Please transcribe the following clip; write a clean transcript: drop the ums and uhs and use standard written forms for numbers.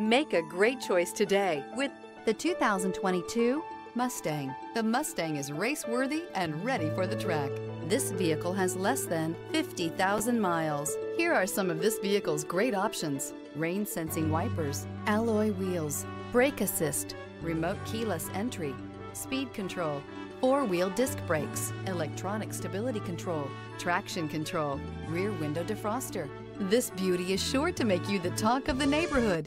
Make a great choice today with the 2022 Mustang. The Mustang is race-worthy and ready for the track. This vehicle has less than 50,000 miles. Here are some of this vehicle's great options: rain-sensing wipers, alloy wheels, brake assist, remote keyless entry, speed control, four-wheel disc brakes, electronic stability control, traction control, rear window defroster. This beauty is sure to make you the talk of the neighborhood,